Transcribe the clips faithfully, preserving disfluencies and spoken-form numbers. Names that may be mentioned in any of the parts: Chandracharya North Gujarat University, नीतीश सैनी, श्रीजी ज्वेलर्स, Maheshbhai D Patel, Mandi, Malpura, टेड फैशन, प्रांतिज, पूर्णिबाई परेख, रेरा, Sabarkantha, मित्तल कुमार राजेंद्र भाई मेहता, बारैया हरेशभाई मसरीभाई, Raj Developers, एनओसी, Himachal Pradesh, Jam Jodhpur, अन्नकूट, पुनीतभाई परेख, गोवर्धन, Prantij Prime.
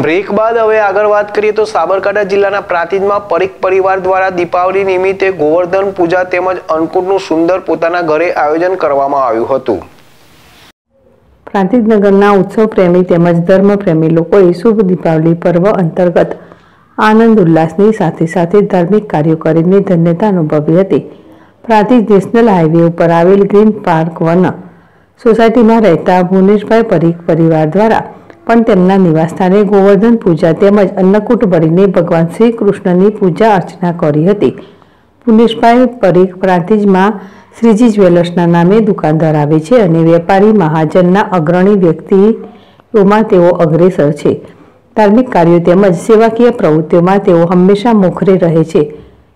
Break बाद हवे आगळ वात करीए तो साबरकांठा जिल्लाना प्रांतिजमां परेख परिवार द्वारा दीपावली निमित्ते गोवर्धन पूजा तेमज अन्नकूटनुं सुंदर पोताना घरे आयोजन करवामां आव्युं हतुं। प्रांतिज नगरना उत्सव प्रेमी तेमज धर्म प्रेमी लोकोए शुभ दीपावली पर्व अंतर्गत आनंद उल्लासनी साथे साथे धार्मिक कार्यो करीने धन्यता अनुभवी हती। प्रांतिज नेशनल हाईवे पर आवेल ग्रीन पार्क वन सोसायटीमां रहेता पुनीतभाई परेख परिवार द्वारा पण तेमना निवासस्थाने गोवर्धन पूजा तेमज अन्नकूट भरीने भगवान श्री कृष्णनी पूजा अर्चना करी हती। पुनीतभाई परेख प्रांतिजमां श्रीजी ज्वेलर्सना नामे दुकान धरावे छे अने वेपारी महाजनना अग्रणी व्यक्तिओमां तेओ अग्रेसर छे। धार्मिक कार्यो तेमज सेवाकीय प्रवृत्तिओमां तेओ हमेशा मोखरे रहे छे।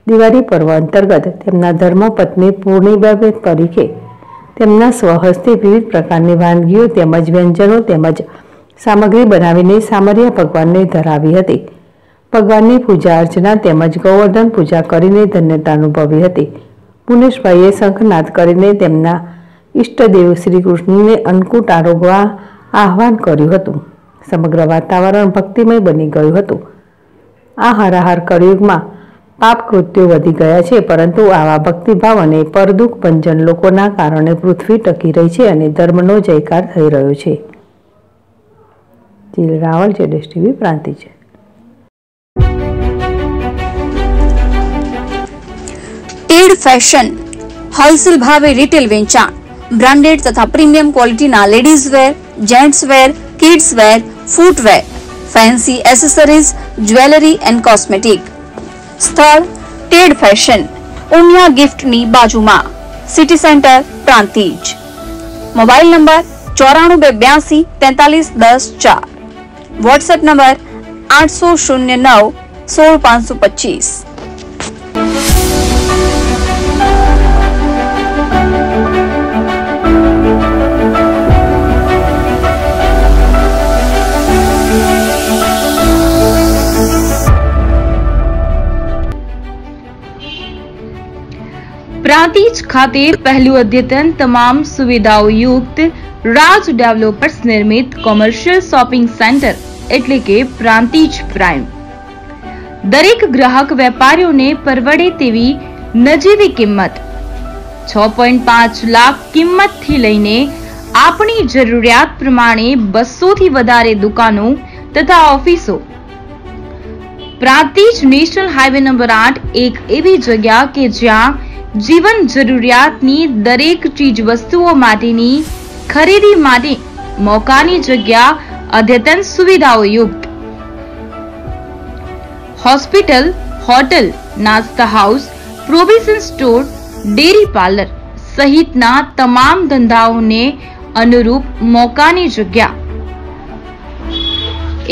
दिवाळी पर्व अंतर्गत तेमना धर्मपत्नी पूर्णिबाई परेखे तेमना स्वहस्ते विविध प्रकारनी वानगीओ तेमज व्यंजनो तेमज सामग्री बनावीने सामरिया भगवानने धरावी हती। भगवाननी पूजा अर्चना तेमज गोवर्धन पूजा करीने धन्यता अनुभवी हती। पुनीतभाईए शंखनाद करीने तेमना इष्टदेव श्री कृष्णने अन्नकूट आरोगवा आह्वान कर्युं हतुं। समग्र वातावरण भक्तिमय बनी गयुं हतुं। आ हाराहार कलियुगमां पाप कृत्यो वधी गया छे, परंतु आवा भक्तिभाव अने परदुख भंजन लोकोना कारणे पृथ्वी टकी रही छे अने धर्मनो जयकार थई रह्यो छे। रावल जेडीवी प्रांतिज। टेड फैशन होलसेल भावे रिटेल वेचाण ब्रांडेड तथा प्रीमियम क्वॉलिटी ना ladies wear, gents wear, kids wear, footwear, fancy accessories, jewellery and cosmetic. स्थल टेड फैशन उमिया गिफ्ट नी बाजुमा, city centre प्रांतिज। Mobile number चौराणु बे ब्यासी तैतालीस दस चार। व्हाट्सएप नंबर आठ शून्य नौ सोल पांच सौ पच्चीस। प्रांतिज खाते पहलू अद्यतन तमाम सुविधाओं युक्त राज डेवलपर्स निर्मित कोमर्शियल शॉपिंग सेंटर एटले के प्रांतिज प्राइम दरेक ग्राहक वेपारीओ ने परवड़े तेवी नजीवी किंमत छह पॉइंट पांच लाख किंमत थी लईने आपनी जरूरियात प्रमाणे बस्सो थी वधारे दुकानों तथा ऑफिसों। प्रांतिज नेशनल हाईवे नंबर आठ एक एवी जगह के ज्यां जीवन जरूरियातनी दरेक चीज वस्तुओ माटेनी खरीदी माटे मौकानी जगह अद्यतन सुविधाओं युक्त हॉस्पिटल, होटल, नास्ता house, provision store, dairy parlour सहित ना तमाम धंधाओं ने अनुरूप मौकानी जगह।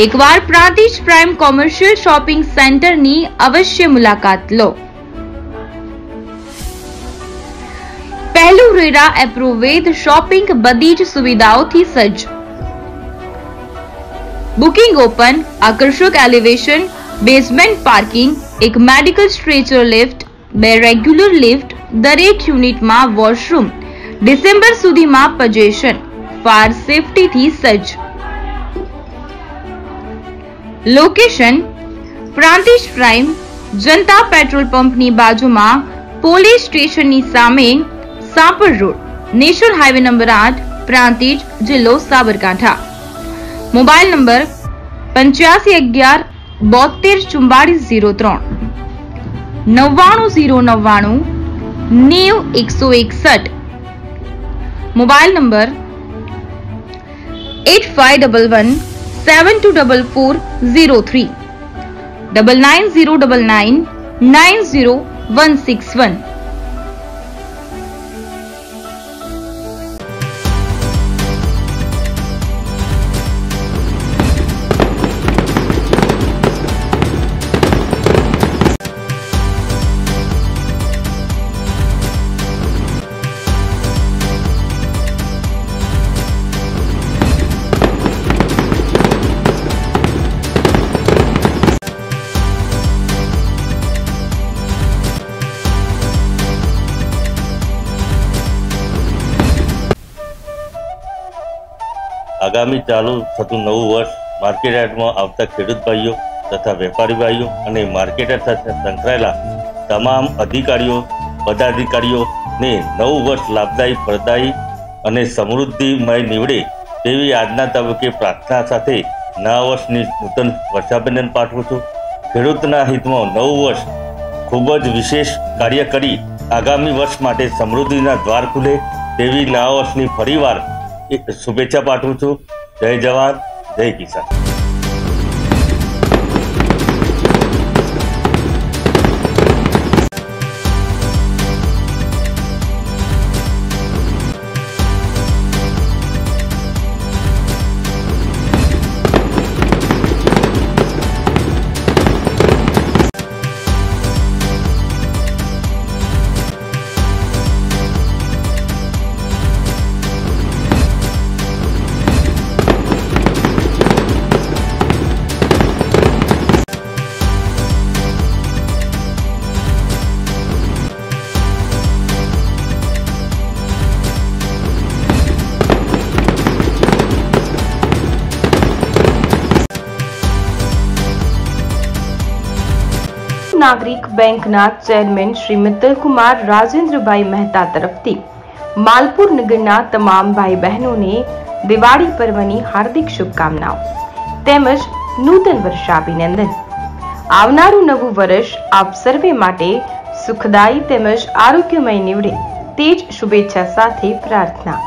एक बार प्रांतिज prime commercial shopping centre नी अवश्य मुलाकात लो। पहलू रेरा एप्रोवेद शॉपिंग बदीज सुविधाओं थी सज्ज। बुकिंग ओपन, आकर्षक एलिवेशन, बेसमेंट पार्किंग, एक मेडिकल स्ट्रेचर लिफ्ट, बे रेग्युलर लिफ्ट, दरेक यूनिट में वॉशरूम, डिसेम्बर सुधी में पजेशन, फायर सेफ्टी थी सज्ज। लोकेशन प्रांतिज प्राइम जनता पेट्रोल पंप नी बाजू में पोलीस स्टेशन नी सामे Sampar road national highway number आठ प्रांतिज जिलो साबरकांठा। मोबाइल नंबर पंचासी अगियार बोतेर चुम्बालीस जीरो त्रण, नव्वाणु जीरो नव्वाणु नेव एक सौ एकसठ। Mobile number eight five double one seven two double four zero three, double nine zero double nine nine zero one six one. आगामी चालू थतुं नवुं वर्ष मार्केटयार्ड में आता खेडूत भाईओ तथा वेपारी भाईओ अने मार्केटर साथे संकळायेला तमाम अधिकारीओ पदाधिकारीओने नव वर्ष लाभदायी फलदायी अने समृद्धिमय निवडे तेवी आजना तबके प्रार्थना साथे नवा वर्षनी नूतन वर्षाभिनंदन पाठवुं छुं। खेडूतना हितमां नव वर्ष खूब ज विशेष कार्य करी आगामी वर्ष माटे समृद्धिना द्वार खुले तेवी नवा वर्षनी फरीवार शुभेच्छा पाठवुं छुं। जय जवान जय किसान। नागरिक बैंक ना चेरमेन श्री मित्तल कुमार राजेंद्र भाई मेहता तरफथी मालपुर नगरना तमाम भाई बहनों ने दिवाळी पर्वनी हार्दिक शुभकामनाओं तेमज नूतन वर्षाभिनंदन। आवनारू नवू वर्ष आप सर्वे माटे सुखदायी तेमज आरोग्यमय निवडे तेज शुभेच्छा साथे प्रार्थना।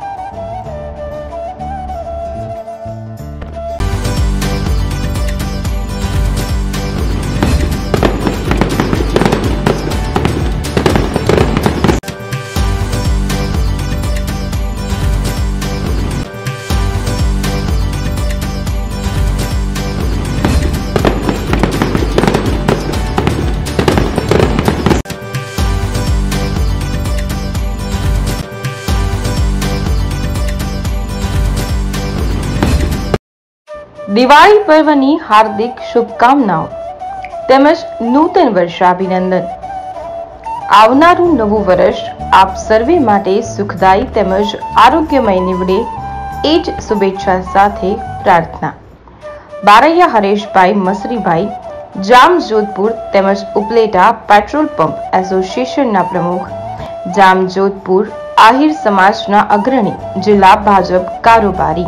दिवाळी पर्वनी हार्दिक शुभकामनाओं तेमज नूतन वर्षाभिनंदन। आवनारू नवू वर्ष आप सर्वे माटे सुखदायी तेमज आरोग्यमय निवडे एज शुभेच्छा साथे प्रार्थना। बारैया हरेशभाई मसरीभाई जाम जोधपुर तेमज उपलेटा पेट्रोल पंप एसोसिएशन ना प्रमुख जाम जोधपुर आहिर समाज ना अग्रणी जिला भाजप कारोबारी।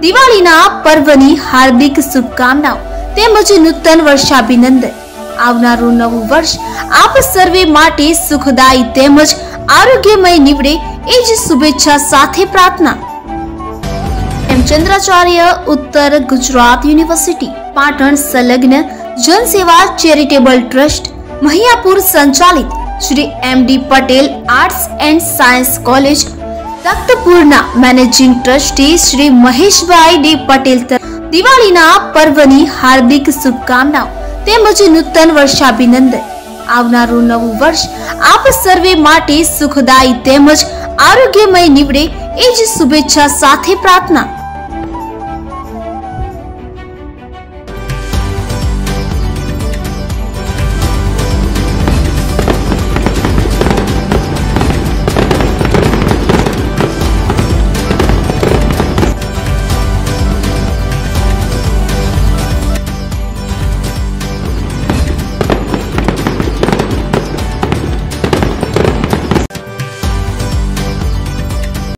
दिवाली ना पर्वनी हार्दिक शुभकामनाओं तेमज नूतन वर्षाभिनंदन। आवनारू नवू वर्ष आप सर्वे माटे सुखदायी तेमज आरोग्यमय निवडे एज शुभेच्छा साथे प्रार्थना। एम चंद्राचार्य उत्तर गुजरात यूनिवर्सिटी पाटण संलग्न जनसेवा चेरिटेबल ट्रस्ट महियापुर संचालित Shri M D Patel arts and science college दत्तपुरना managing trustee Shri Maheshbhai D Patel दिवाळीना पर्वनी हार्दिक शुभकामनाओं तेमज नूतन वर्षाभिनंदन। आवनारू नवू वर्ष आप सर्वे माटे सुखदायी तेमज आरोग्यमय निवडे एज शुभेच्छा साथे प्रार्थना।